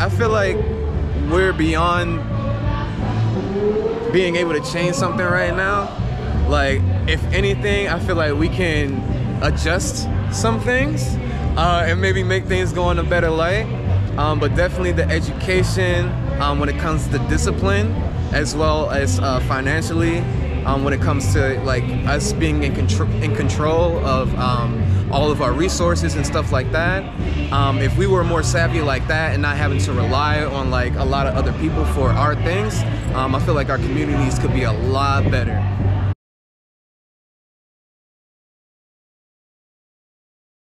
I feel like we're beyond being able to change something right now. Like, if anything, I feel like we can adjust some things and maybe make things go in a better light. But definitely the education when it comes to discipline, as well as financially, when it comes to like us being in control of all of our resources and stuff like that. If we were more savvy like that and not having to rely on like a lot of other people for our things, I feel like our communities could be a lot better.